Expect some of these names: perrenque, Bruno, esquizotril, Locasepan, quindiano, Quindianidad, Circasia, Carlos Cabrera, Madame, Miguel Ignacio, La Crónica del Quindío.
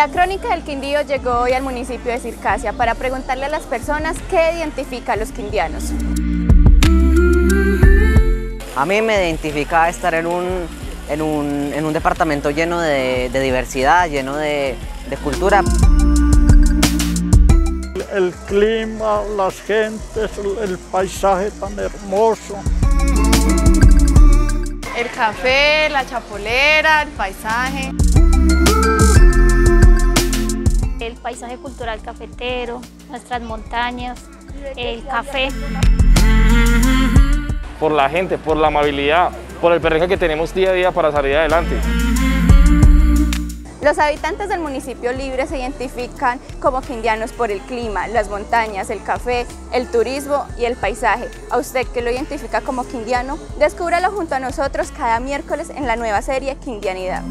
La Crónica del Quindío llegó hoy al municipio de Circasia para preguntarle a las personas qué identifica a los quindianos. A mí me identifica estar en un departamento lleno de diversidad, lleno de cultura. El clima, las gentes, el paisaje tan hermoso. El café, la chapolera, el paisaje. El paisaje cultural cafetero, nuestras montañas, el café. Por la gente, por la amabilidad, por el perrenque que tenemos día a día para salir adelante. Los habitantes del municipio libre se identifican como quindianos por el clima, las montañas, el café, el turismo y el paisaje. A usted que lo identifica como quindiano, descúbralo junto a nosotros cada miércoles en la nueva serie Quindianidad.